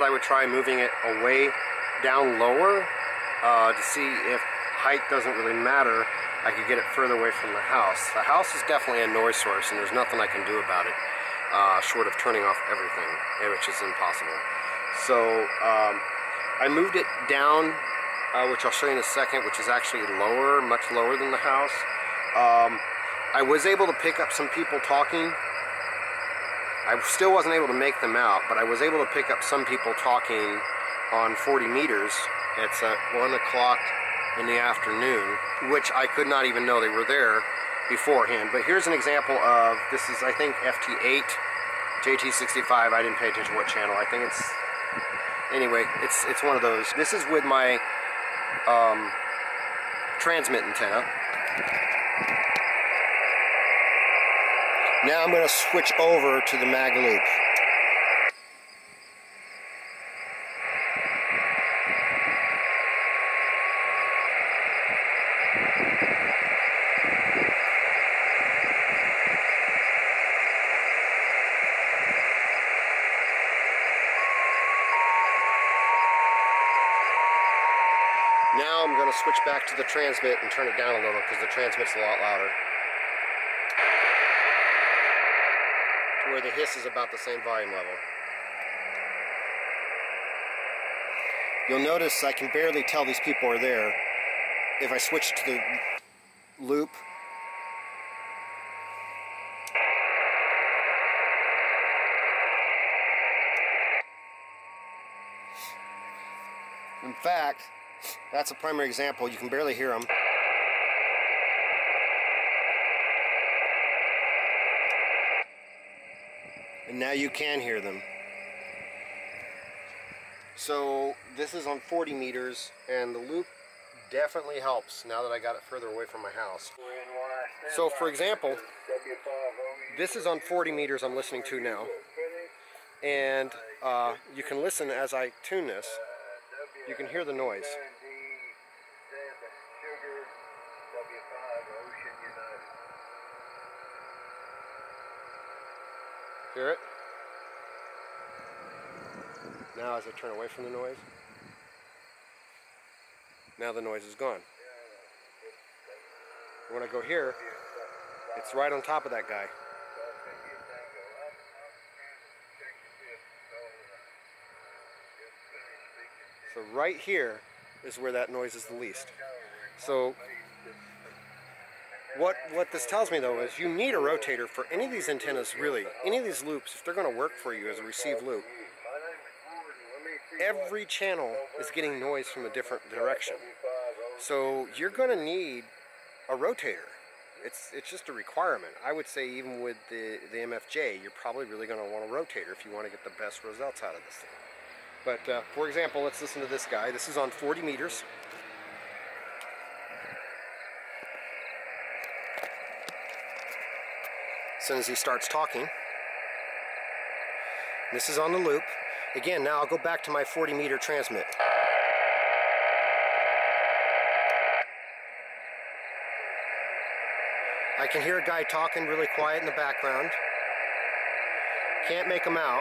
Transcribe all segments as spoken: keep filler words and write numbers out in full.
out, I would try moving it away down lower uh, to see if height doesn't really matter. I could get it further away from the house. The house is definitely a noise source, and there's nothing I can do about it, uh, short of turning off everything, which is impossible. So um, I moved it down, uh, which I'll show you in a second, which is actually lower, much lower than the house. Um, I was able to pick up some people talking. I still wasn't able to make them out, but I was able to pick up some people talking on forty meters. It's at one o'clock in the afternoon, which I could not even know they were there beforehand. But here's an example of, this is I think F T eight, J T sixty-five, I didn't pay attention to what channel, I think it's, anyway, it's it's one of those. This is with my um, transmit antenna. Now I'm going to switch over to the mag loop. Now I'm going to switch back to the transmit and turn it down a little because the transmit's a lot louder, to where the hiss is about the same volume level. You'll notice I can barely tell these people are there. If I switch to the loop, in fact, that's a primary example. You can barely hear them. And now you can hear them. So this is on forty meters, and the loop definitely helps now that I got it further away from my house. So for example, this is on forty meters I'm listening to now, and uh, you can listen as I tune this. You can hear the noise. Hear it? Now as I turn away from the noise, now the noise is gone. When I go here, it's right on top of that guy. So right here is where that noise is the least. So what what this tells me though is you need a rotator for any of these antennas, really. Any of these loops, if they're going to work for you as a receive loop, every channel is getting noise from a different direction. So you're going to need a rotator. It's, it's just a requirement. I would say even with the, the M F J, you're probably really going to want a rotator if you want to get the best results out of this thing. But uh, for example, let's listen to this guy. This is on forty meters. As soon as he starts talking, this is on the loop. Again, now I'll go back to my forty meter transmit. I can hear a guy talking really quiet in the background. Can't make him out.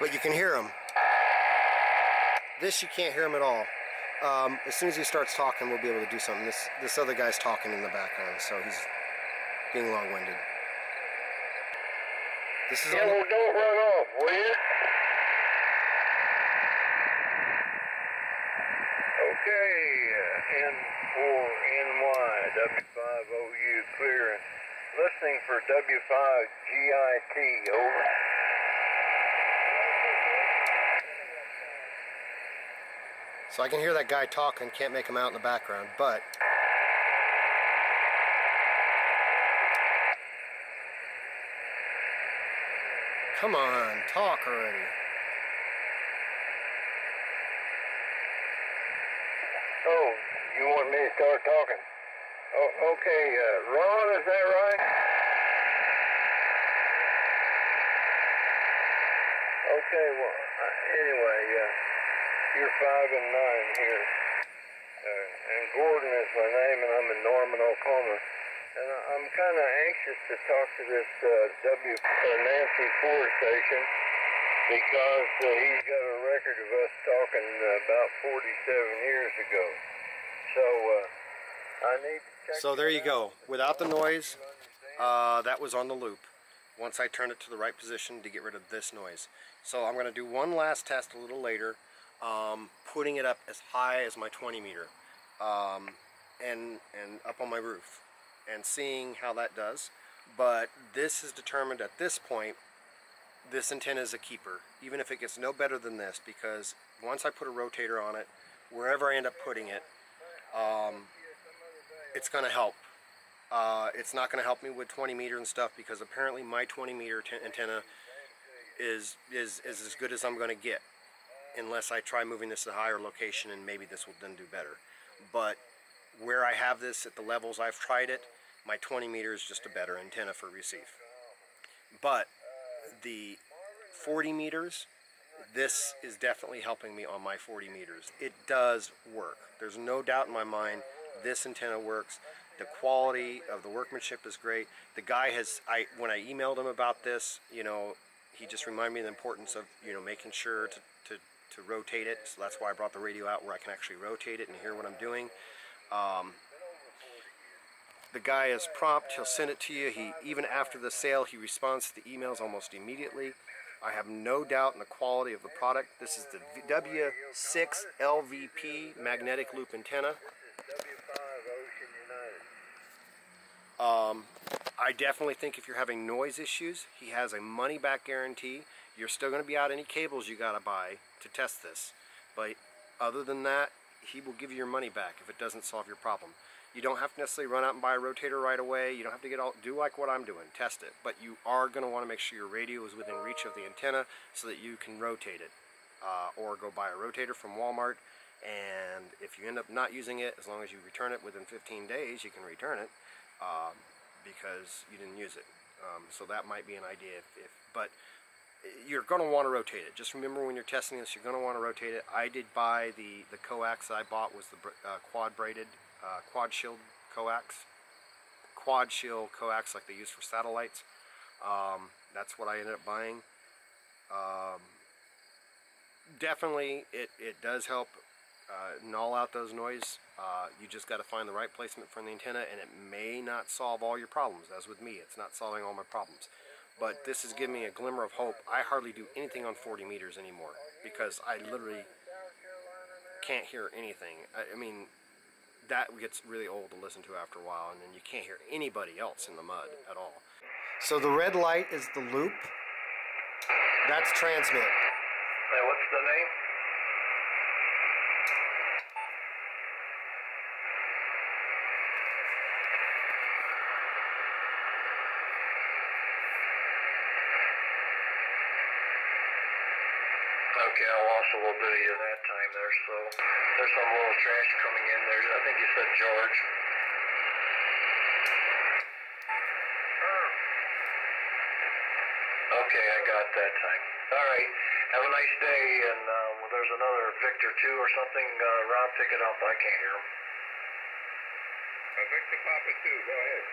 But you can hear him. This, you can't hear him at all. Um, as soon as he starts talking, we'll be able to do something. This, this other guy's talking in the background, so he's being long-winded. This is. Yeah, well, don't run off, will you? Okay, N four N Y, W five O U clear. Listening for W five G I T, over. So I can hear that guy talking, can't make him out in the background, but come on, talk already. Oh, you want me to start talking? Oh, okay, uh, Ron, is that right? Okay, well, uh, anyway, yeah. Uh, You're five and nine here. Uh, and Gordon is my name, and I'm in Norman, Oklahoma. And I'm kind of anxious to talk to this uh, W uh, Nancy Ford station because uh, he's got a record of us talking uh, about forty-seven years ago. So uh, I need to check. So there you go. Without the noise, uh, that was on the loop. Once I turn it to the right position to get rid of this noise. So I'm going to do one last test a little later, um, putting it up as high as my twenty meter, um, and and up on my roof, and seeing how that does. But this is determined at this point, this antenna is a keeper, even if it gets no better than this, because once I put a rotator on it, wherever I end up putting it, um, it's going to help. Uh, it's not going to help me with twenty meter and stuff, because apparently my twenty meter antenna is, is is as good as I'm going to get, unless I try moving this to a higher location, and maybe this will then do better. But where I have this at the levels I've tried it, my twenty meter is just a better antenna for receive. But the forty meters, this is definitely helping me on my forty meters. It does work. There's no doubt in my mind this antenna works. The quality of the workmanship is great. The guy has, I when I emailed him about this, you know, he just reminded me of the importance of, you know, making sure to, to, to rotate it. So that's why I brought the radio out, where I can actually rotate it and hear what I'm doing. Um, the guy is prompt. He'll send it to you. He, even after the sale, he responds to the emails almost immediately. I have no doubt in the quality of the product. This is the W six L V P magnetic loop antenna. Um, I definitely think if you're having noise issues, he has a money back guarantee. You're still going to be out any cables you got to buy to test this. But other than that, he will give you your money back if it doesn't solve your problem. You don't have to necessarily run out and buy a rotator right away. You don't have to get all, do like what I'm doing, test it. But you are going to want to make sure your radio is within reach of the antenna so that you can rotate it. Uh, or go buy a rotator from Walmart, and if you end up not using it, as long as you return it within fifteen days, you can return it. Um, because you didn't use it, um, so that might be an idea. If, if but you're going to want to rotate it. Just remember, when you're testing this, you're going to want to rotate it. I did buy the the coax that I bought was the uh, quad braided, uh, quad shield coax, quad shield coax like they use for satellites. Um, that's what I ended up buying. Um, definitely, it it does help. Uh, null out those noise. Uh, you just got to find the right placement for the antenna, and it may not solve all your problems. As with me, it's not solving all my problems, but this is giving me a glimmer of hope. I hardly do anything on forty meters anymore because I literally can't hear anything. I, I mean, that gets really old to listen to after a while, and then you can't hear anybody else in the mud at all. So the red light is the loop. That's transmit. Hey, what's the name? Okay, I lost a little bit of you that time there, so there's some little trash coming in there. I think you said George. Okay, I got that time. All right, have a nice day, and uh, well, there's another Victor two or something. Uh, Rob, pick it up. I can't hear him. Uh, Victor Papa two, go ahead.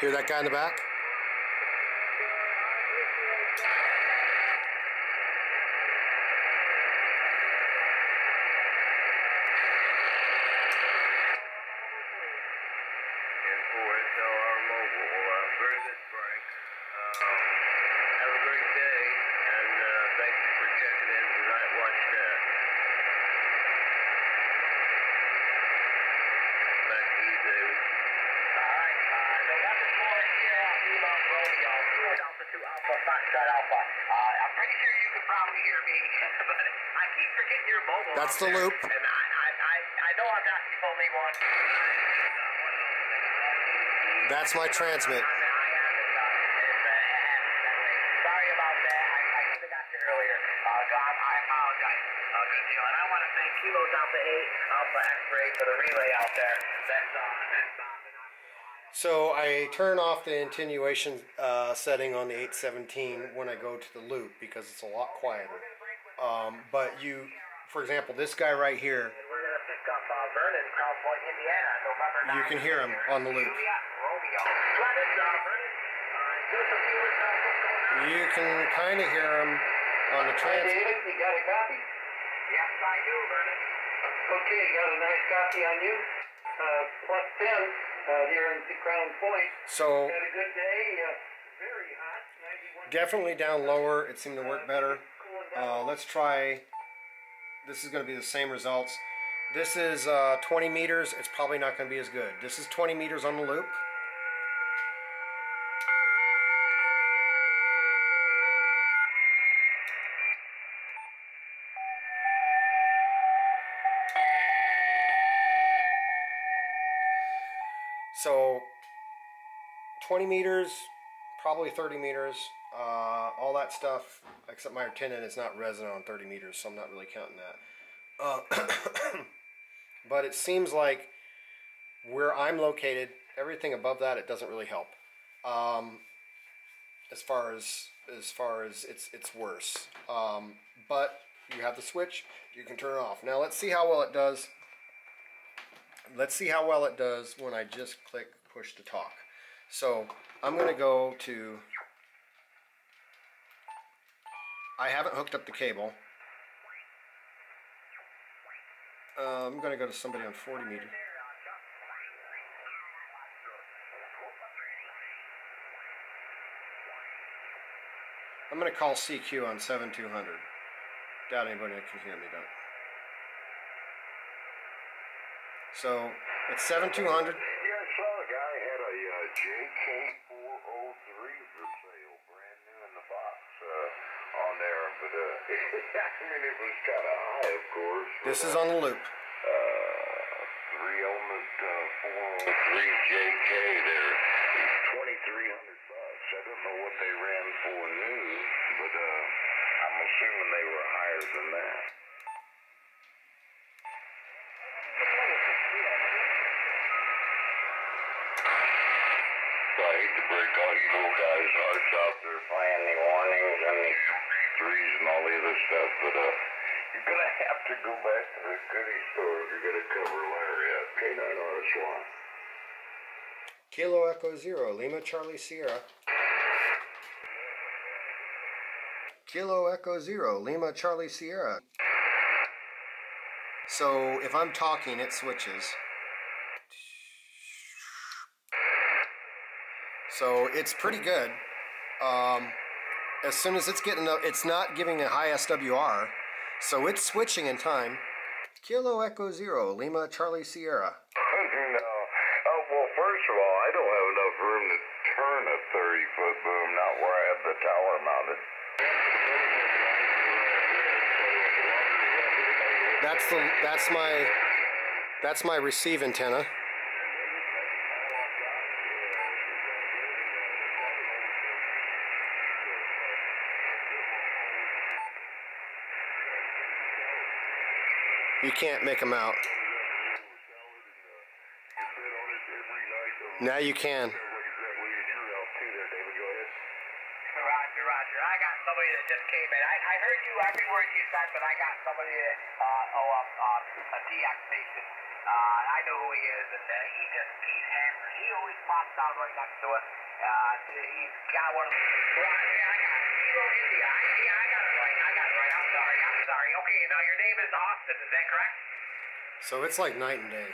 Hear that guy in the back? Alpha, Foxtrot Alpha. Uh, I'm pretty sure you could probably hear me, but I keep forgetting your mobile. That's the loop. And I, I, I, I know I got the only one. That's my transmit. Sorry about that. I, I should have got you earlier. Uh, John, I apologize. Uh, good deal. And I want to thank Kilo Delta eight, Alpha X-Ray for the relay out there. That's uh, that's uh, So I turn off the attenuation uh, setting on the eight seventeen when I go to the loop because it's a lot quieter. Um, but you, for example, this guy right here, you can hear him on the loop. You can kind of hear him on the transmitter. Hey David, you got a copy? Yes, I do, Vernon. Okay, got a nice copy on you. Uh, plus ten. Uh, here in Crown Point. So, had a good day, uh, very hot. Definitely down lower, it seemed to work better. Uh, let's try, this is going to be the same results. This is uh, twenty meters, it's probably not going to be as good. This is twenty meters on the loop. So twenty meters, probably thirty meters, uh, all that stuff, except my tenon is not resonant on thirty meters, so I'm not really counting that. Uh, but it seems like where I'm located, everything above that, it doesn't really help. Um, as far as as far as it's it's worse. Um, but you have the switch, you can turn it off. Now let's see how well it does. Let's see how well it does when I just click push to talk. So I'm going to go to, I haven't hooked up the cable. Uh, I'm going to go to somebody on forty meter. I'm going to call C Q on seventy-two hundred. Doubt anybody can hear me, don't. So it's seventy-two hundred. Yeah, I saw a guy had a uh, J K four oh three for sale, brand new in the box uh, on there, but uh, I mean it was kind of high, of course. This is on the loop. Uh, three element uh, four oh three J K there, twenty-three hundred bucks. I don't know what they ran for new, but uh, I'm assuming they were higher than that. Stuff, but uh, you're gonna have to go back to the goodie store if you're gonna cover Larry at K nine R S one. Kilo Echo Zero, Lima Charlie Sierra. Kilo Echo Zero, Lima Charlie Sierra. So if I'm talking, it switches. So it's pretty good. Um, As soon as it's getting up, it's not giving a high S W R, so it's switching in time. Kilo Echo Zero, Lima Charlie Sierra. No. Oh, well, first of all, I don't have enough room to turn a thirty foot boom, not where I have the tower mounted. That's the that's my that's my receive antenna. You can't make them out. Now you can. Roger, Roger. I got somebody that just came in. I, I heard you every word you said, but I got somebody that, uh, oh, uh, uh, a deactivation. Uh, I know who he is, and uh, he just, he's hammered. He always pops out right next to us. Uh, he's got one of those. Roger, I got it. Kilo India. I, yeah, I got it right. I got it right. I'm sorry. I'm sorry. Okay, now your name is Austin. Is that correct? So it's like night and day.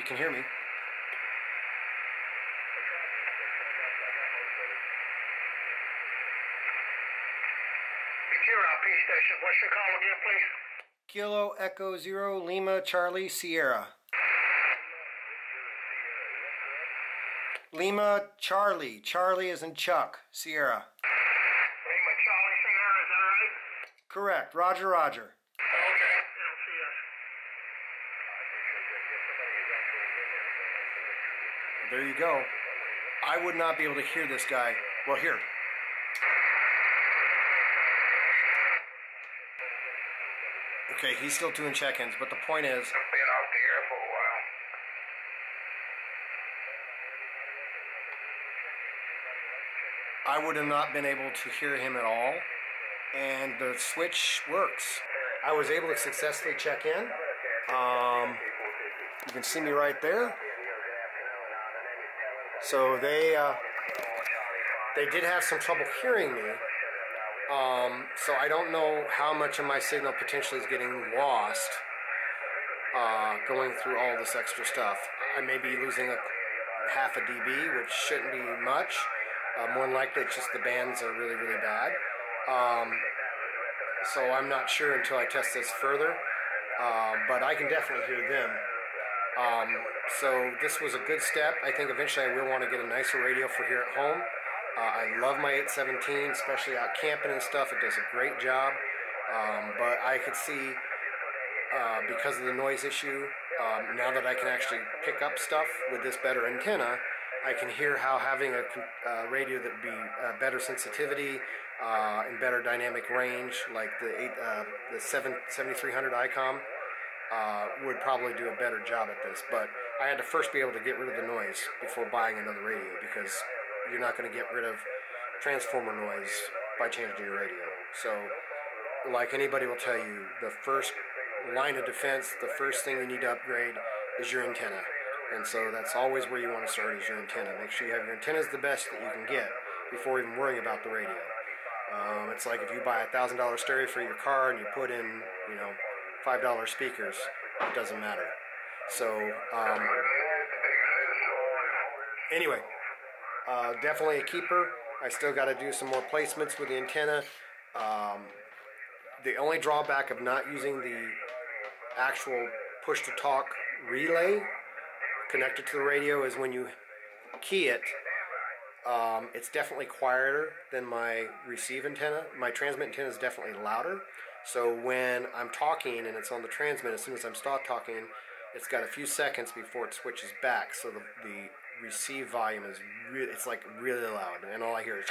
You can hear me. Secure our P station. What's your call again, please? Kilo Echo Zero Lima Charlie Sierra. Lima Charlie. Charlie is in Chuck. Sierra. Correct. Roger, roger. There you go. I would not be able to hear this guy. Well, here. Okay, he's still doing check-ins, but the point is... I've been off the air for a while. I would have not been able to hear him at all, and the switch works. I was able to successfully check in. Um, you can see me right there. So they uh, they did have some trouble hearing me, um, so I don't know how much of my signal potentially is getting lost uh, going through all this extra stuff. I may be losing a half a dB, which shouldn't be much. Uh, more than likely, it's just the bands are really, really bad. Um, so I'm not sure until I test this further, uh, but I can definitely hear them. Um, so this was a good step. I think eventually I will want to get a nicer radio for here at home. Uh, I love my eight seventeen, especially out camping and stuff. It does a great job. Um, but I could see, uh, because of the noise issue, um, now that I can actually pick up stuff with this better antenna, I can hear how having a uh, radio that would be uh, better sensitivity uh, and better dynamic range, like the, eight, uh, the seventy-three hundred I COM, Uh, would probably do a better job at this, but I had to first be able to get rid of the noise before buying another radio, because you're not going to get rid of transformer noise by changing your radio. So, like anybody will tell you, the first line of defense, the first thing you need to upgrade is your antenna, and so that's always where you want to start, is your antenna. Make sure you have your antennas the best that you can get before even worrying about the radio. Um, it's like if you buy a thousand dollar stereo for your car and you put in, you know, five dollar speakers, it doesn't matter. So, um, anyway, uh, definitely a keeper. I still got to do some more placements with the antenna. Um, the only drawback of not using the actual push-to-talk relay connected to the radio is when you key it, um, it's definitely quieter than my receive antenna. My transmit antenna is definitely louder. So when I'm talking and it's on the transmit, as soon as I'm stopped talking, it's got a few seconds before it switches back. So the, the receive volume is really, it's like really loud, and all I hear is